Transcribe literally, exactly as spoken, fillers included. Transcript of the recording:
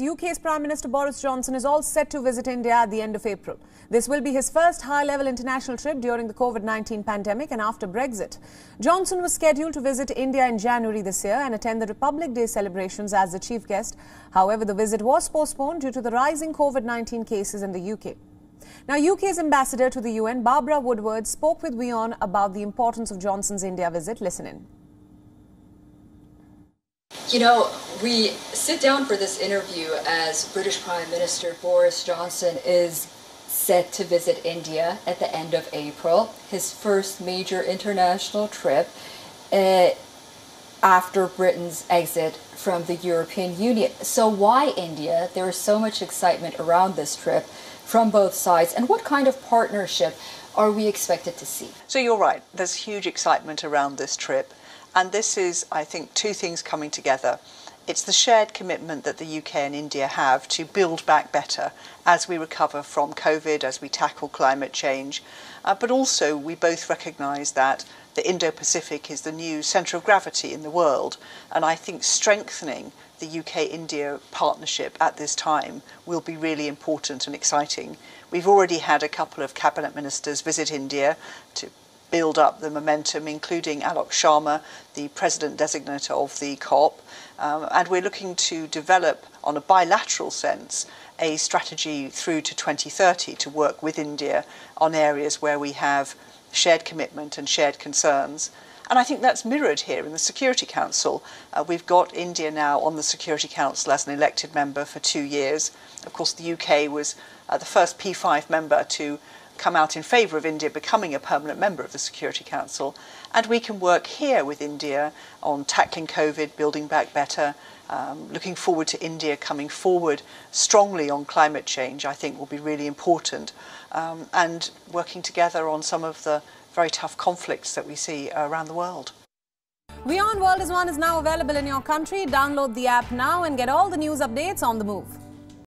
U K's Prime Minister Boris Johnson is all set to visit India at the end of April. This will be his first high-level international trip during the COVID nineteen pandemic and after Brexit. Johnson was scheduled to visit India in January this year and attend the Republic Day celebrations as the chief guest. However, the visit was postponed due to the rising COVID nineteen cases in the U K. Now, U K's ambassador to the U N, Barbara Woodward, spoke with WION about the importance of Johnson's India visit. Listen in. You know, we sit down for this interview as British Prime Minister Boris Johnson is set to visit India at the end of April, his first major international trip uh, after Britain's exit from the European Union. So why India? There is so much excitement around this trip from both sides. And what kind of partnership are we expected to see? So you're right, there's huge excitement around this trip. And this is, I think, two things coming together. It's the shared commitment that the U K and India have to build back better as we recover from COVID, as we tackle climate change. Uh, but also we both recognise that the Indo-Pacific is the new centre of gravity in the world. And I think strengthening the U K-India partnership at this time will be really important and exciting. We've already had a couple of cabinet ministers visit India to build up the momentum, including Alok Sharma, the president-designate of the COP. Um, and we're looking to develop, on a bilateral sense, a strategy through to twenty thirty to work with India on areas where we have shared commitment and shared concerns. And I think that's mirrored here in the Security Council. Uh, we've got India now on the Security Council as an elected member for two years. Of course, the U K was uh, the first P five member to come out in favour of India becoming a permanent member of the Security Council, and we can work here with India on tackling COVID, building back better, um, looking forward to India coming forward strongly on climate change, I think will be really important, um, and working together on some of the very tough conflicts that we see around the world. WION World is One is now available in your country. Download the app now and get all the news updates on the move.